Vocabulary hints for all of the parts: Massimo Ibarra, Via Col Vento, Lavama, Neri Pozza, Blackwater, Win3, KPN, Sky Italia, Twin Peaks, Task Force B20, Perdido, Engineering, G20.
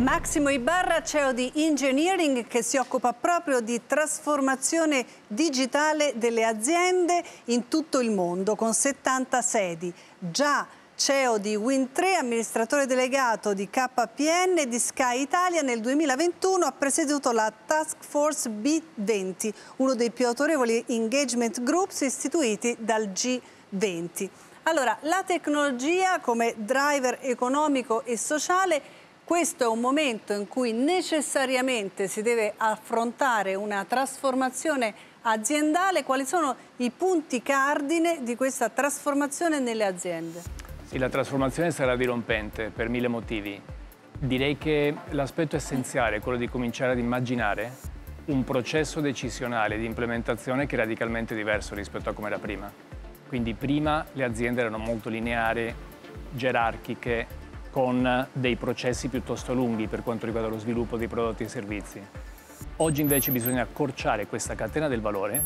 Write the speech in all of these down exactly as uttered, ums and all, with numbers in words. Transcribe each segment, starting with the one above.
Massimo Ibarra, C E O di Engineering, che si occupa proprio di trasformazione digitale delle aziende in tutto il mondo, con settanta sedi. Già C E O di Win tre, amministratore delegato di K P N e di Sky Italia, nel duemilaventuno ha presieduto la Task Force B venti, uno dei più autorevoli engagement groups istituiti dal G venti. Allora, la tecnologia come driver economico e sociale. Questo è un momento in cui necessariamente si deve affrontare una trasformazione aziendale. Quali sono i punti cardine di questa trasformazione nelle aziende? Sì, la trasformazione sarà dirompente per mille motivi. Direi che l'aspetto essenziale è quello di cominciare ad immaginare un processo decisionale di implementazione che è radicalmente diverso rispetto a come era prima. Quindi prima le aziende erano molto lineari, gerarchiche, con dei processi piuttosto lunghi per quanto riguarda lo sviluppo dei prodotti e servizi. Oggi invece bisogna accorciare questa catena del valore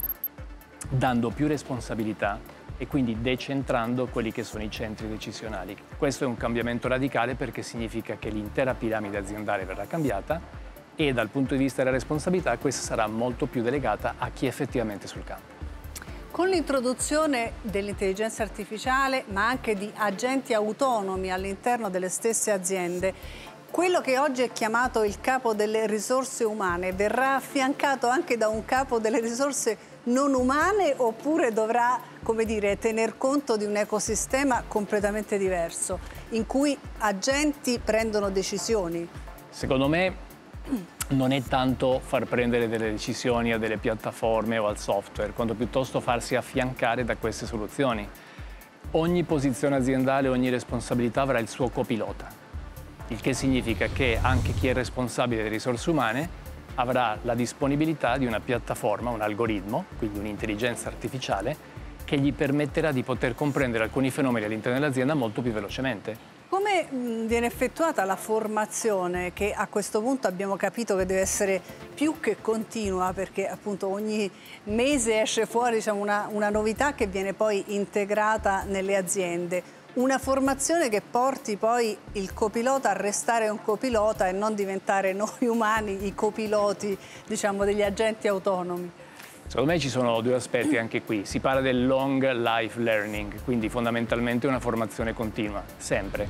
dando più responsabilità e quindi decentrando quelli che sono i centri decisionali. Questo è un cambiamento radicale perché significa che l'intera piramide aziendale verrà cambiata e dal punto di vista della responsabilità questa sarà molto più delegata a chi è effettivamente sul campo. Con l'introduzione dell'intelligenza artificiale, ma anche di agenti autonomi all'interno delle stesse aziende, quello che oggi è chiamato il capo delle risorse umane verrà affiancato anche da un capo delle risorse non umane oppure dovrà, come dire, tener conto di un ecosistema completamente diverso, in cui agenti prendono decisioni? Secondo me non è tanto far prendere delle decisioni a delle piattaforme o al software, quanto piuttosto farsi affiancare da queste soluzioni. Ogni posizione aziendale, ogni responsabilità avrà il suo copilota, il che significa che anche chi è responsabile delle risorse umane avrà la disponibilità di una piattaforma, un algoritmo, quindi un'intelligenza artificiale, che gli permetterà di poter comprendere alcuni fenomeni all'interno dell'azienda molto più velocemente. Come viene effettuata la formazione, che a questo punto abbiamo capito che deve essere più che continua, perché appunto ogni mese esce fuori, diciamo, una, una novità che viene poi integrata nelle aziende? Una formazione che porti poi il copilota a restare un copilota e non diventare noi umani i copiloti, diciamo, degli agenti autonomi? Secondo me ci sono due aspetti anche qui. Si parla del long life learning, quindi fondamentalmente una formazione continua, sempre.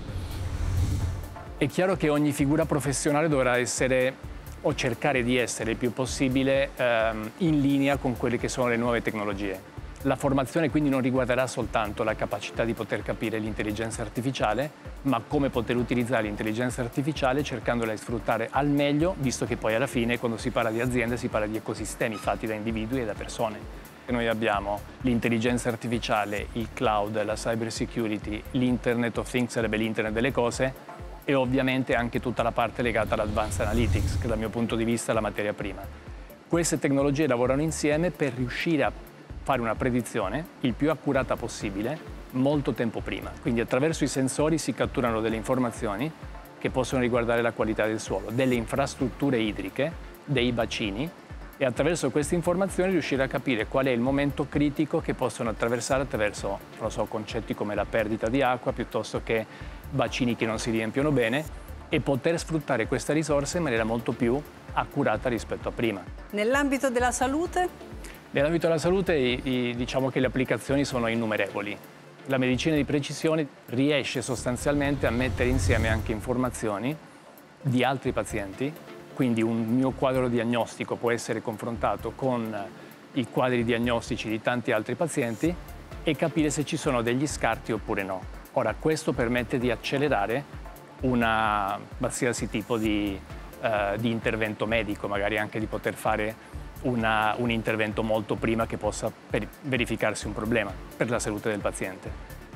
È chiaro che ogni figura professionale dovrà essere o cercare di essere il più possibile ehm, in linea con quelle che sono le nuove tecnologie. La formazione quindi non riguarderà soltanto la capacità di poter capire l'intelligenza artificiale, ma come poter utilizzare l'intelligenza artificiale cercandola di sfruttare al meglio, visto che poi alla fine quando si parla di aziende si parla di ecosistemi fatti da individui e da persone. Noi abbiamo l'intelligenza artificiale, il cloud, la cyber security, l'Internet of Things, sarebbe l'Internet delle cose, e ovviamente anche tutta la parte legata all'advanced analytics, che dal mio punto di vista è la materia prima. Queste tecnologie lavorano insieme per riuscire a fare una predizione il più accurata possibile molto tempo prima. Quindi attraverso i sensori si catturano delle informazioni che possono riguardare la qualità del suolo, delle infrastrutture idriche, dei bacini, e attraverso queste informazioni riuscire a capire qual è il momento critico che possono attraversare attraverso, non so, concetti come la perdita di acqua piuttosto che bacini che non si riempiono bene, e poter sfruttare queste risorse in maniera molto più accurata rispetto a prima. Nell'ambito della salute? Nell'ambito della salute diciamo che le applicazioni sono innumerevoli. La medicina di precisione riesce sostanzialmente a mettere insieme anche informazioni di altri pazienti, quindi un mio quadro diagnostico può essere confrontato con i quadri diagnostici di tanti altri pazienti e capire se ci sono degli scarti oppure no. Ora, questo permette di accelerare una qualsiasi tipo di, eh, di intervento medico, magari anche di poter fare Una, un intervento molto prima che possa per, verificarsi un problema per la salute del paziente.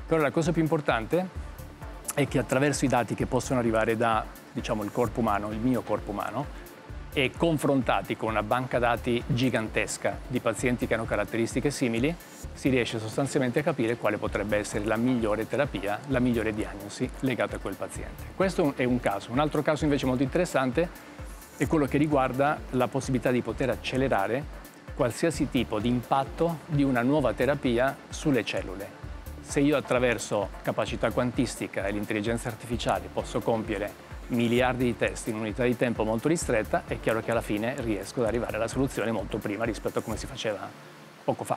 Però la cosa più importante è che attraverso i dati che possono arrivare da, diciamo, il corpo umano, il mio corpo umano, e confrontati con una banca dati gigantesca di pazienti che hanno caratteristiche simili, si riesce sostanzialmente a capire quale potrebbe essere la migliore terapia, la migliore diagnosi legata a quel paziente. Questo è un caso. Un altro caso invece molto interessante è quello che riguarda la possibilità di poter accelerare qualsiasi tipo di impatto di una nuova terapia sulle cellule. Se io attraverso capacità quantistica e l'intelligenza artificiale posso compiere miliardi di test in un'unità di tempo molto ristretta, è chiaro che alla fine riesco ad arrivare alla soluzione molto prima rispetto a come si faceva poco fa.